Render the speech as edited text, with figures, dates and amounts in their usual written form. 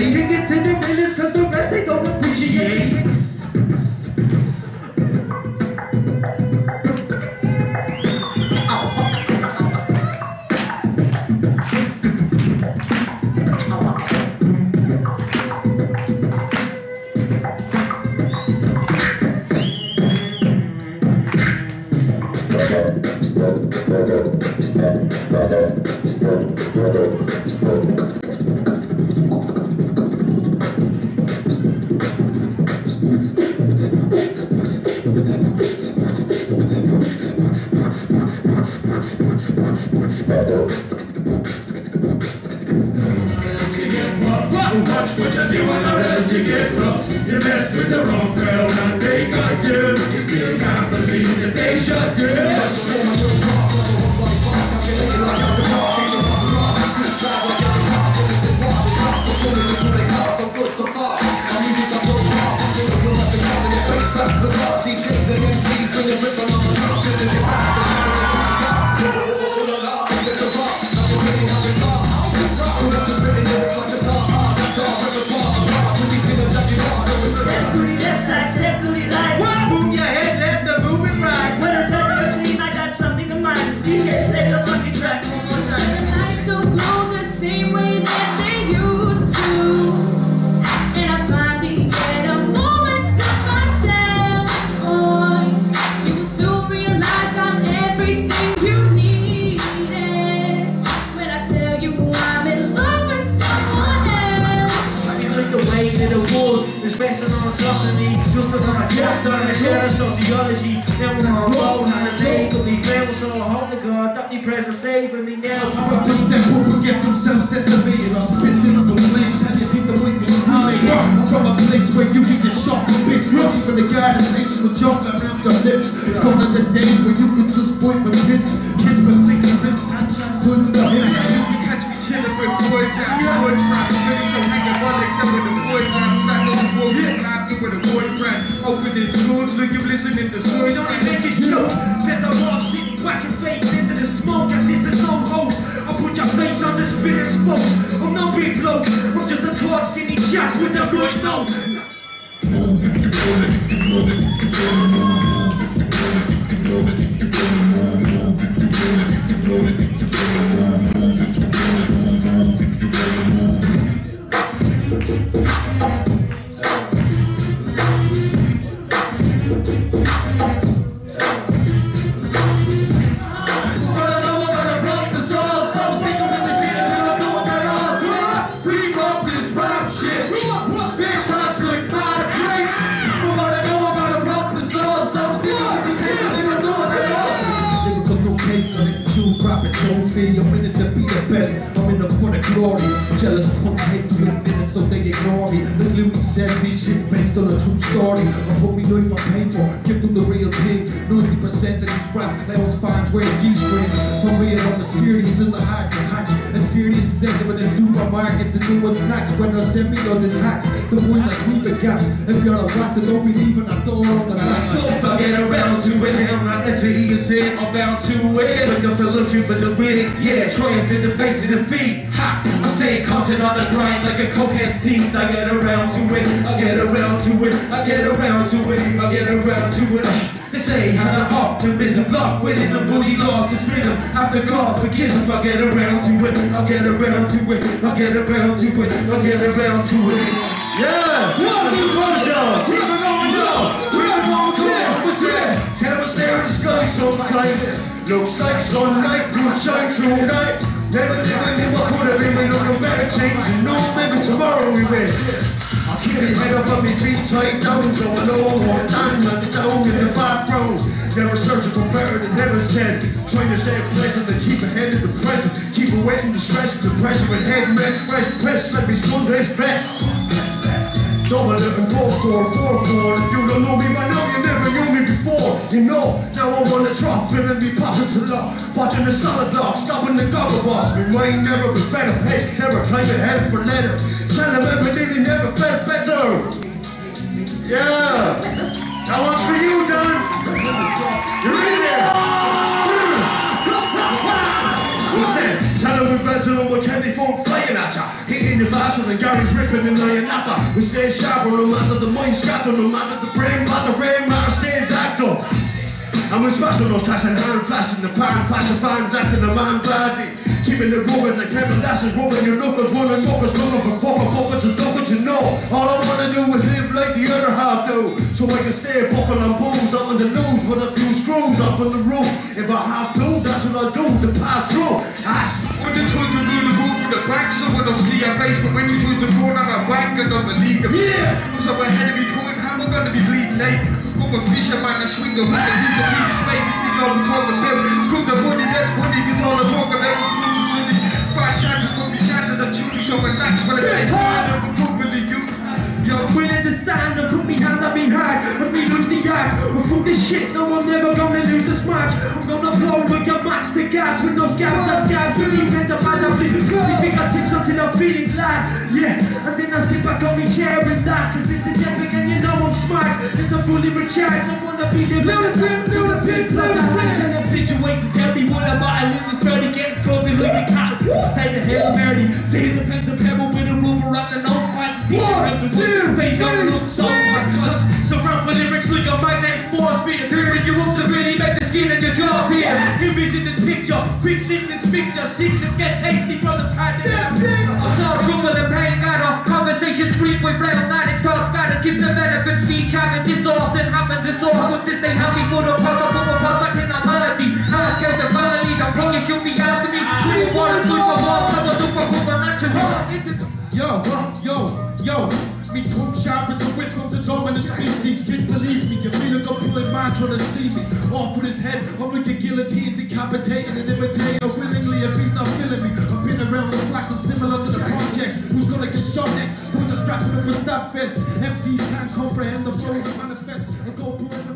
Now you can get tender minutes cause the rest they don't appreciate. I option. The Gary's ripping and I ain't after. We stay sharper, no matter the mind scatter, no matter the brain, but the rain matter stays active. And we're smashing those tash and hand flashing, the parent flash of fans acting the man badly. Keeping it rolling like clever lasses, rolling your knuckles, rolling knuckles, rolling for fucking buckets and duckets, you know. All I wanna do is live like the other half do, so I can stay buckled on booze, not on the news, with a few screws up on the roof. If I have to, that's what I do, to pass through. When it's hard to do the roof for the back, so I don't see your face, but when you choose the phone on a back, I don't believe the face. Yeah. So we're headed to be throwing hammer, gonna be bleeding naked. I'm a fisherman, I swing the hook, and you can this baby, see all we talk about. School to 40, that's funny, cause all I talk about is moves and cities. Five chances, will be chances, I truly show relax, but I take hard, I'm properly you. Yo, willing to stand and put me hand on me hard, let me lose the act. Well, fuck this shit, no, I'm never gonna lose this match. I'm gonna blow like a match to gas, with no scabs, I scabs, with the pens, I find I bleed. We think I tip something, I'm feeling glad, yeah. And then I sit back on me chair and laugh, cause this is epic and you know I'm smart. It's a fully recharged, I wanna be the militant, militant, militant. I'm situated, tell me what I'm at, I live this dirty, getting smoking like a cat. Just take the Hail Mary, see the pens and pebble with a rubber on the low fight. One, two, face on the look so much. So run for lyrics like a magnetic force field. Hearing you up severely, make the skin of your jaw here. You visit this picture, quick sniff this mixture. Sickness gets hasty from the path that I'm sick. I saw trouble and pain got up. Conversation scream with brain on that, it starts scattered. Gives the benefits, speech having this often happens. It's all good, this they happy for the past. I put my past back in normality. Now it's the family, the thing you should be asking me. We don't want to do for all, so I do for good. Yo, yo, yo, me talk sharp as a whip from the dominant species. Can't believe me, you feel like I'm pulling mine trying to see me. Off with his head, I'm like a guillotine, decapitating and imitating willingly if he's not feeling me. I've been around the blocks, I'm similar to the projects. Who's gonna get shot next? Who's just strapping up with stab vests? MCs can't comprehend the flows manifest and go